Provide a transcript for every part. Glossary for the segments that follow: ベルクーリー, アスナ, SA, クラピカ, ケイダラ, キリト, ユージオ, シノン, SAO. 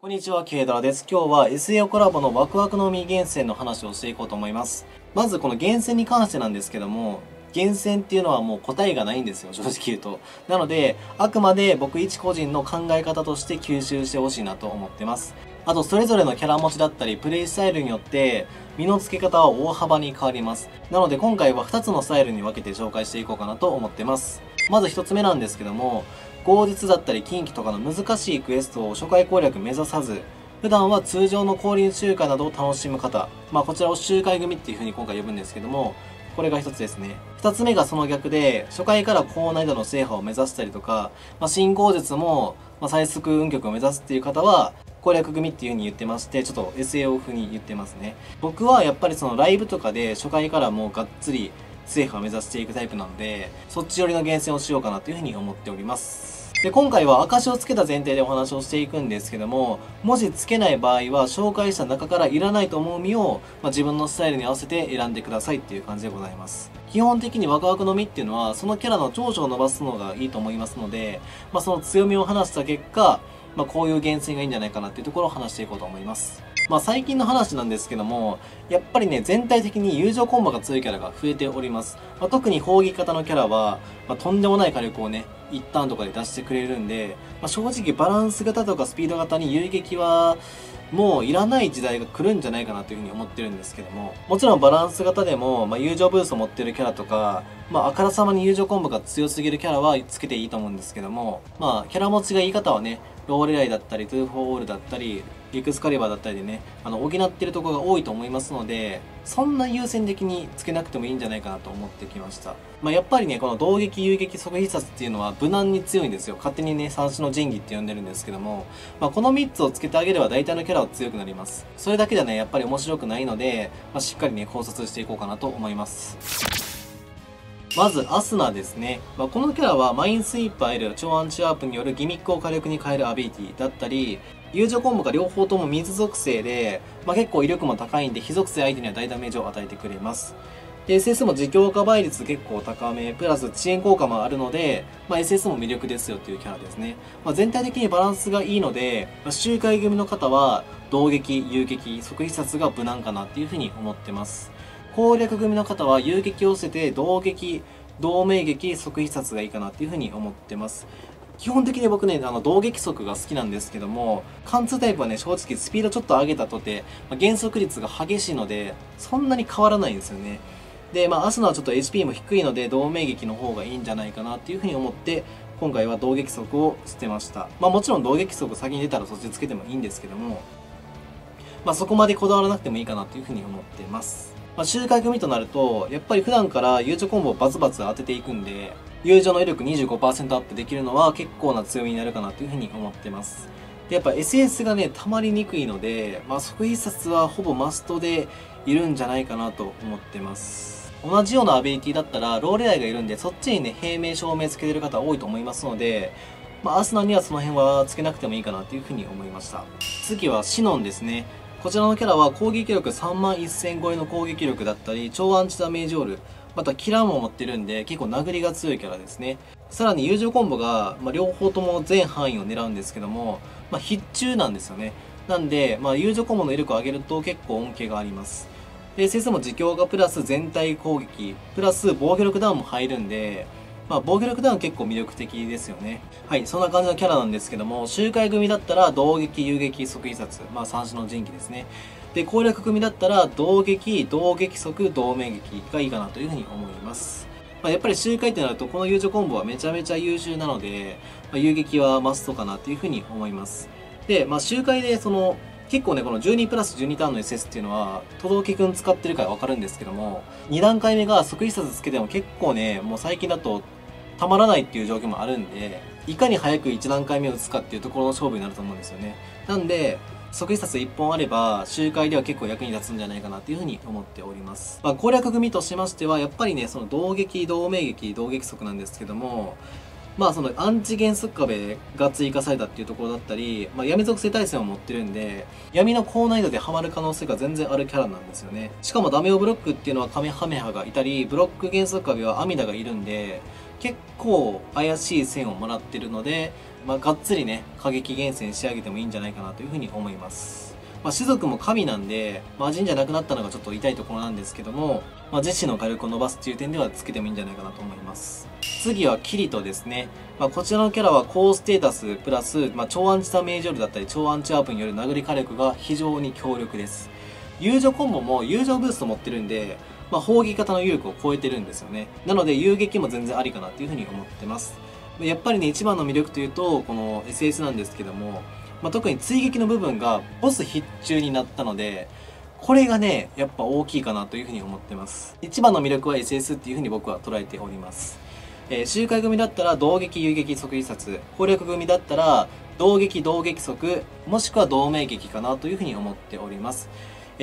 こんにちは、ケイダラです。今日は SA コラボのワクワクの実源泉の話をしていこうと思います。まずこの源泉に関してなんですけども、源泉っていうのはもう答えがないんですよ、正直言うと。なので、あくまで僕一個人の考え方として吸収してほしいなと思ってます。あと、それぞれのキャラ持ちだったり、プレイスタイルによって、身の付け方は大幅に変わります。なので今回は2つのスタイルに分けて紹介していこうかなと思ってます。まず1つ目なんですけども、後日だったり近畿とかの難しいクエストを初回攻略目指さず、普段は通常の降臨周回などを楽しむ方、こちらを周回組っていう風に今回呼ぶんですけども、これが一つですね。二つ目がその逆で、初回から高難易度の制覇を目指したりとか、新後日も最速運極を目指すっていう方は、攻略組っていう風に言ってまして、ちょっと SAO 風に言ってますね。僕はやっぱりそのライブとかで初回からもうがっつり、制覇を目指していくタイプなので、そっち寄りの厳選をしようかなというふうに思っております。で、今回は証をつけた前提でお話をしていくんですけども、もしつけない場合は紹介した中からいらないと思う身を、自分のスタイルに合わせて選んでくださいっていう感じでございます。基本的にワクワクの実っていうのは、そのキャラの長所を伸ばすのがいいと思いますので、その強みを話した結果、こういう厳選がいいんじゃないかなっていうところを話していこうと思います。最近の話なんですけども、やっぱりね、全体的に友情コンボが強いキャラが増えております。特に砲撃型のキャラは、とんでもない火力をね、一旦とかで出してくれるんで、正直バランス型とかスピード型に遊撃は、もういらない時代が来るんじゃないかなというふうに思ってるんですけども、もちろんバランス型でも、友情ブースト持ってるキャラとか、あからさまに友情コンボが強すぎるキャラはつけていいと思うんですけども、キャラ持ちがいい方はね、ローレライだったり、トゥーフォーオールだったり、エクスカリバーだったりでね、補ってるところが多いと思いますので、そんな優先的につけなくてもいいんじゃないかなと思ってきました。やっぱりね、この動撃、遊撃、即必殺っていうのは無難に強いんですよ。勝手にね、三種の神器って呼んでるんですけども、この3つをつけてあげれば大体のキャラは強くなります。それだけじゃね、やっぱり面白くないので、しっかりね、考察していこうかなと思います。まず、アスナですね。このキャラは、マインスイーパー L、超アンチワープによるギミックを火力に変えるアビリティだったり、友情コンボが両方とも水属性で、結構威力も高いんで、非属性相手には大ダメージを与えてくれます。で、SS も自強化倍率結構高め、プラス遅延効果もあるので、SS も魅力ですよっていうキャラですね。全体的にバランスがいいので、周回組の方は、動撃、遊撃、即必殺が無難かなっていうふうに思ってます。攻略組の方は遊撃を捨てて同撃、同盟撃、即必殺がいいかなっていうふうに思ってます。基本的に僕ね、同撃速が好きなんですけども、貫通タイプはね、正直スピードちょっと上げたとて、減速率が激しいので、そんなに変わらないんですよね。で、アスナはちょっと HP も低いので、同盟撃の方がいいんじゃないかなっていうふうに思って、今回は同撃速を捨てました。もちろん同撃速先に出たらそっちつけてもいいんですけども、そこまでこだわらなくてもいいかなっていうふうに思ってます。周回組となると、やっぱり普段から友情コンボをバツバツ当てていくんで、友情の威力 25% アップできるのは結構な強みになるかなというふうに思ってます。で、やっぱ SS がね、溜まりにくいので、即必殺はほぼマストでいるんじゃないかなと思ってます。同じようなアビリティだったら、ローレライがいるんで、そっちにね、平明証明つけてる方多いと思いますので、アスナにはその辺はつけなくてもいいかなというふうに思いました。次はシノンですね。こちらのキャラは攻撃力31000超えの攻撃力だったり、超アンチダメージオール、またキラーも持ってるんで、結構殴りが強いキャラですね。さらに友情コンボが、両方とも全範囲を狙うんですけども、必中なんですよね。なんで、友情コンボの威力を上げると結構恩恵があります。で、SS も自強化プラス全体攻撃、プラス防御力ダウンも入るんで、防御力ダウン結構魅力的ですよね。はい、そんな感じのキャラなんですけども、周回組だったら、同撃、遊撃、即必殺。三種の神器ですね。で、攻略組だったら、同撃、同撃即、同盟撃がいいかなというふうに思います。やっぱり周回ってなると、この友情コンボはめちゃめちゃ優秀なので、遊撃はマストかなというふうに思います。で、周回で、結構ね、この12プラス12ターンの SS っていうのは、とどきくん使ってるからわかるんですけども、2段階目が即必殺つけても結構ね、もう最近だと、たまらないっていう状況もあるんで、いかに早く1段階目を打つかっていうところの勝負になると思うんですよね。なんで、即必殺1本あれば、周回では結構役に立つんじゃないかなっていうふうに思っております。攻略組としましては、やっぱりね、同撃、同盟撃、同撃速なんですけども、アンチ減速壁が追加されたっていうところだったり、闇属性耐性を持ってるんで、闇の高難易度でハマる可能性が全然あるキャラなんですよね。しかもダメオブロックっていうのはカメハメハがいたり、ブロック減速壁はアミダがいるんで、結構怪しい線をもらってるので、まあ、がっつりね過激厳選仕上げてもいいんじゃないかなというふうに思います。まあ、種族も神なんで魔人じゃなくなったのがちょっと痛いところなんですけども、まあ、自身の火力を伸ばすっていう点ではつけてもいいんじゃないかなと思います。次はキリトですね、まあ、こちらのキャラは高ステータスプラス、まあ、超アンチダメージオールだったり超アンチワープによる殴り火力が非常に強力です。友情コンボも友情ブースト持ってるんで、まあ、砲撃型の威力を超えてるんですよね。なので遊撃も全然ありかなっていうふうに思ってます。やっぱりね一番の魅力というとこの SS なんですけども、まあ、特に追撃の部分がボス必中になったので、これがねやっぱ大きいかなというふうに思ってます。一番の魅力は SS っていうふうに僕は捉えております。周回組だったら同撃遊撃即必殺、攻略組だったら同撃同撃即もしくは同盟撃かなというふうに思っております。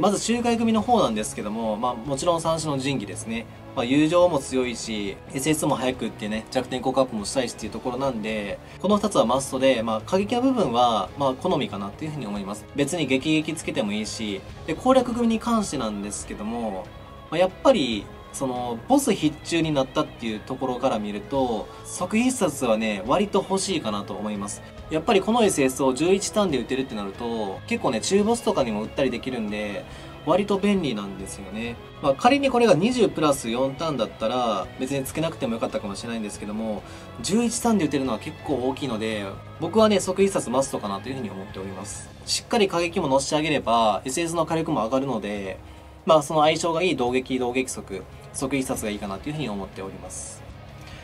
まず周回組の方なんですけども、まあ、もちろん三種の神器ですね、まあ、友情も強いし SS も速くってね弱点効果アップもしたいしっていうところなんで、この2つはマストで、まあ、過激な部分はまあ好みかなっていうふうに思います。別に激撃つけてもいいし、で攻略組に関してなんですけども、まあ、やっぱりそのボス必中になったっていうところから見ると即必殺はね割と欲しいかなと思います。やっぱりこの SS を11ターンで打てるってなると結構ね中ボスとかにも打ったりできるんで割と便利なんですよね。まあ、仮にこれが20プラス4ターンだったら別につけなくてもよかったかもしれないんですけども、11ターンで打てるのは結構大きいので僕はね即必殺マストかなというふうに思っております。しっかり過激も乗せてあげれば SS の火力も上がるので、まあその相性がいい同撃同撃即必殺がいいかなというふうに思っております。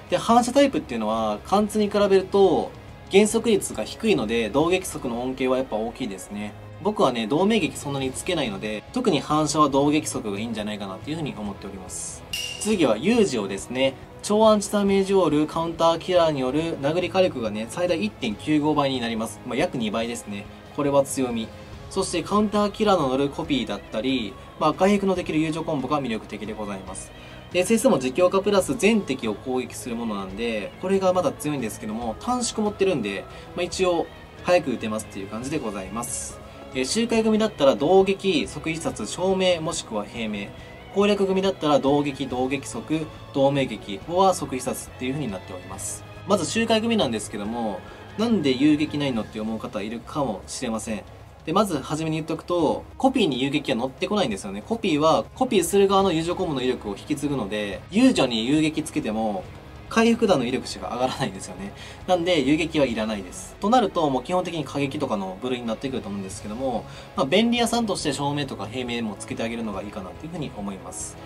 で反射タイプっていうのは貫通に比べると減速率が低いので同撃即の恩恵はやっぱ大きいですね。僕はね同盟撃そんなにつけないので特に反射は同撃即がいいんじゃないかなというふうに思っております。次はユージオですね。超アンチダメージオールカウンターキラーによる殴り火力がね最大 1.95 倍になります。まあ、約2倍ですね。これは強み。そしてカウンターキラーの乗るコピーだったり、まあ、外壁のできる友情コンボが魅力的でございます。SS も自強化プラス全敵を攻撃するものなんで、これがまだ強いんですけども、短縮持ってるんで、まあ、一応、早く打てますっていう感じでございます。周回組だったら、同撃、即必殺、照明、もしくは平明。攻略組だったら、同撃、同撃即、同盟撃、は即必殺っていう風になっております。まず周回組なんですけども、なんで遊撃ないのって思う方いるかもしれません。で、まず初めに言っとくと、コピーに遊撃は乗ってこないんですよね。コピーは、コピーする側の友情コンボの威力を引き継ぐので、遊女に遊撃つけても、回復弾の威力しか上がらないんですよね。なんで、遊撃はいらないです。となると、もう基本的に過激とかの部類になってくると思うんですけども、まあ、便利屋さんとして照明とか平明もつけてあげるのがいいかなというふうに思います。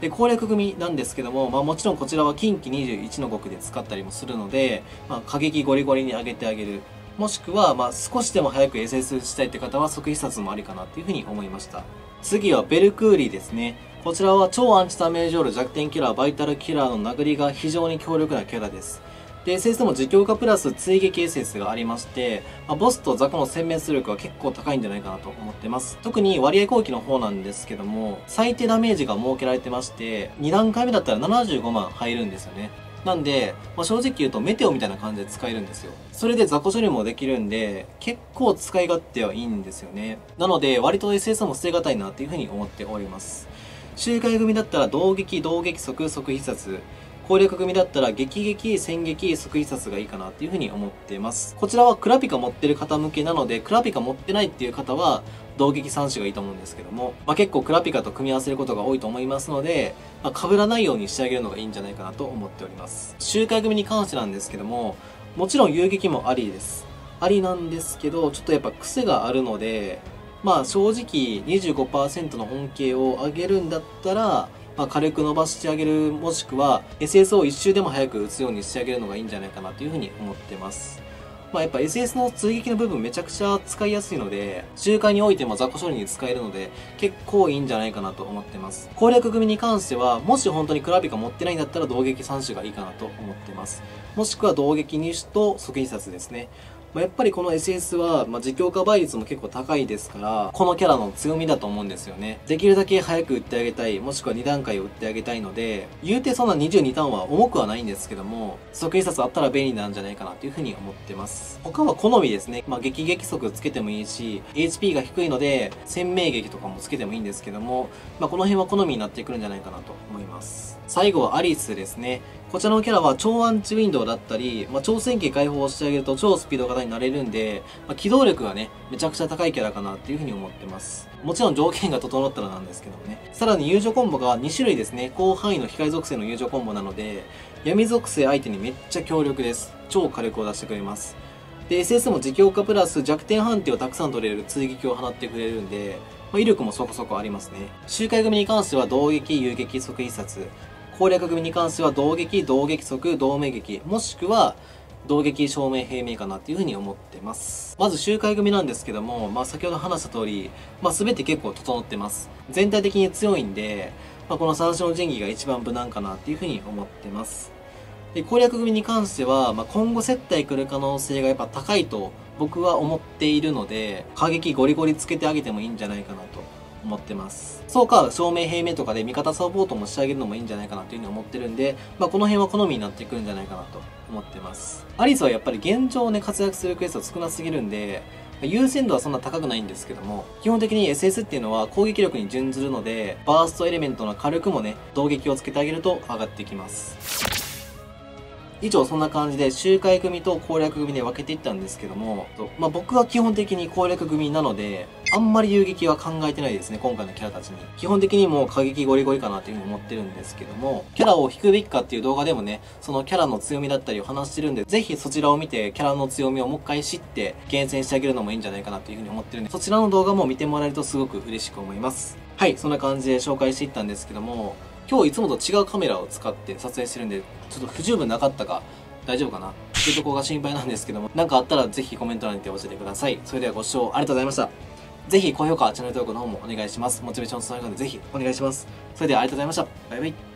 で、攻略組なんですけども、まあもちろんこちらは近畿21の国で使ったりもするので、まあ過激ゴリゴリに上げてあげる。もしくは、まあ、少しでも早く SS したいって方は即必殺もありかなっていうふうに思いました。次はベルクーリーですね。こちらは超アンチダメージオール弱点キラー、バイタルキラーの殴りが非常に強力なキャラです。で、SS も自強化プラス追撃 SS がありまして、まあ、ボスと雑魚の殲滅力は結構高いんじゃないかなと思ってます。特に割合攻撃の方なんですけども、最低ダメージが設けられてまして、2段階目だったら75万入るんですよね。なんで、まあ、正直言うとメテオみたいな感じで使えるんですよ。それで雑魚処理もできるんで、結構使い勝手はいいんですよね。なので、割と SS も捨てがたいなっていうふうに思っております。周回組だったら、同撃、同撃即、即必殺。攻略組だったら、激撃、戦撃、即必殺がいいかなっていうふうに思っています。こちらはクラピカ持ってる方向けなので、クラピカ持ってないっていう方は、同撃3種がいいと思うんですけども、まあ、結構クラピカと組み合わせることが多いと思いますので、まあ、被らないようにしてあげるのがいいんじゃないかなと思っております。周回組に関してなんですけども、もちろん遊撃もありです。ありなんですけど、ちょっとやっぱ癖があるので、まあ正直 25% の恩恵を上げるんだったら、まあ、火力伸ばしてあげる、もしくは SS を一周でも早く打つようにしてあげるのがいいんじゃないかなというふうに思ってます。まあやっぱ SS の追撃の部分めちゃくちゃ使いやすいので、周回においても雑魚処理に使えるので、結構いいんじゃないかなと思ってます。攻略組に関しては、もし本当にクラビカ持ってないんだったら同撃3種がいいかなと思ってます。もしくは同撃2種と即必殺ですね。やっぱりこの SS は、実業家倍率も結構高いですから、このキャラの強みだと思うんですよね。できるだけ早く売ってあげたい、もしくは2段階を売ってあげたいので、言うてそんな22ターンは重くはないんですけども、即一冊あったら便利なんじゃないかなというふうに思ってます。他は好みですね。撃速つけてもいいし、HP が低いので、鮮明撃とかもつけてもいいんですけども、この辺は好みになってくるんじゃないかなと思います。最後はアリスですね。こちらのキャラは超アンチウィンドウだったり、超戦機解放をしてあげると超スピード型になれるんで、機動力がね、めちゃくちゃ高いキャラかなっていうふうに思ってます。もちろん条件が整ったらなんですけどもね。さらに友情コンボが2種類ですね。広範囲の光属性の友情コンボなので、闇属性相手にめっちゃ強力です。超火力を出してくれます。で、SS も自強化プラス弱点判定をたくさん取れる追撃を放ってくれるんで、威力もそこそこありますね。周回組に関しては動撃、遊撃、即一冊。攻略組に関しては動撃、同盟撃、もしくは動撃、照明、平明かなっていうふうに思ってます。まず周回組なんですけども、先ほど話した通り、全て結構整ってます。全体的に強いんで、この三種の神器が一番無難かなっていうふうに思ってます。で、攻略組に関しては、今後接待来る可能性がやっぱ高いと僕は思っているので、過激ゴリゴリつけてあげてもいいんじゃないかなと。思ってます。そうか、照明平明とかで味方サポートもしてあげるのもいいんじゃないかなというふうに思ってるんで、この辺は好みになってくるんじゃないかなと思ってます。アリスはやっぱり現状ね、活躍するクエスト少なすぎるんで、優先度はそんな高くないんですけども、基本的に SS っていうのは攻撃力に準ずるので、バーストエレメントの火力もね、動撃をつけてあげると上がってきます。以上そんな感じで周回組と攻略組で分けていったんですけども、僕は基本的に攻略組なので、あんまり遊撃は考えてないですね、今回のキャラたちに。基本的にもう過激ゴリゴリかなというふうに思ってるんですけども、キャラを引くべきかっていう動画でもね、そのキャラの強みだったりを話してるんで、ぜひそちらを見てキャラの強みをもう一回知って厳選してあげるのもいいんじゃないかなというふうに思ってるんで、そちらの動画も見てもらえるとすごく嬉しく思います。はい、そんな感じで紹介していったんですけども、今日いつもと違うカメラを使って撮影してるんで、ちょっと不十分なかったか大丈夫かなっていうところが心配なんですけども、何かあったらぜひコメント欄にて教えてください。それではご視聴ありがとうございました。ぜひ高評価、チャンネル登録の方もお願いします。モチベーションつながるのでぜひお願いします。それではありがとうございました。バイバイ。